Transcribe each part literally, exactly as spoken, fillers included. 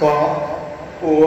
có úa.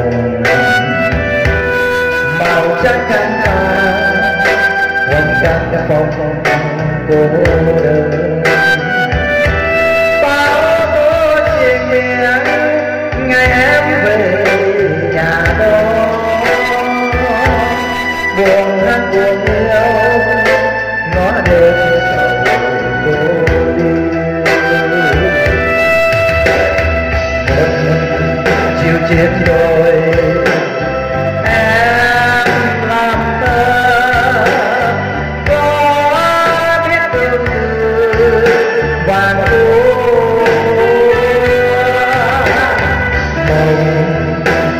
màu trắng khăn hoa hoang cát đã phong cô đơn. Bao bố chỉ miệng ngày em về nhà đó, buồn hát buồn yêu ngõ đường. Chết rồi em làm ta có biết tương tư và mùa mong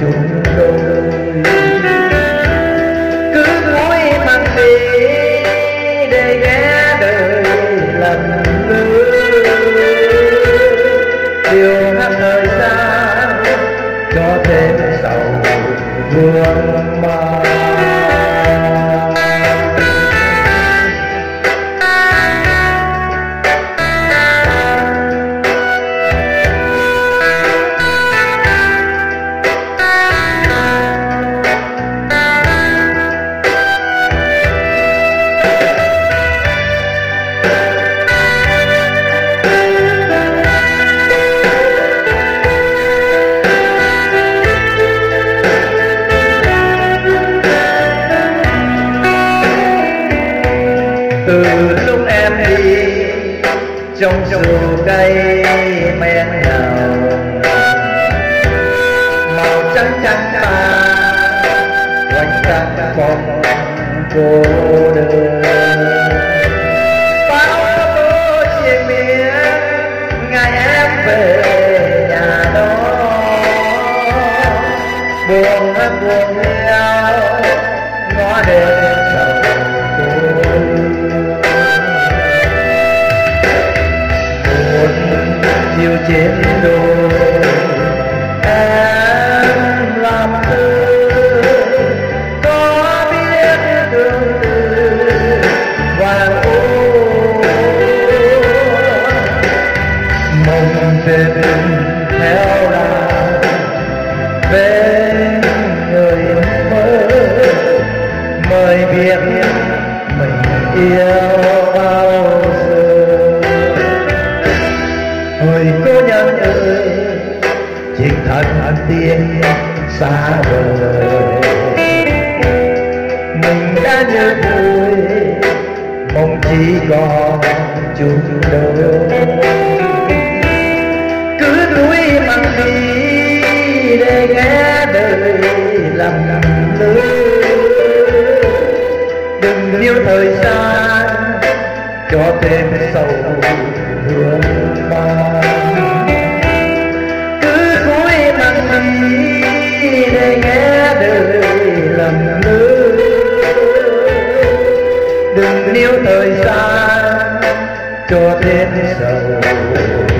chúng đôi. Cứ vui mang đi để ghé đời lần nữa, điều hát thời gian cho thêm sầu buồn mà. Từ lúc em đi trong sương cây men nồng màu trắng trắng ta hoang cát phong cô đơn. Bao bố chỉ biết ngày em về nhà đó, buồn hát buồn nhau ngõ đường. Chiều trên đồi em làm thơ, có biết tương tư và ô mong về bên theo đà bên người mơ. Mời biết mình yêu bao giờ hồi cô nhân ơi, chuyện thật hẳn tiếng xa vời, mình đã nhớ vui mong chỉ còn chung đôi. Cứ đuối mang đi để nghe đời làm nằm lưới, đừng yêu thời gian cho thêm sầu thương mà. Cứ cúi mặt đi để nghe đời làm lưới, đừng níu thời gian cho đến sầu.